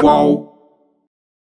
Wow.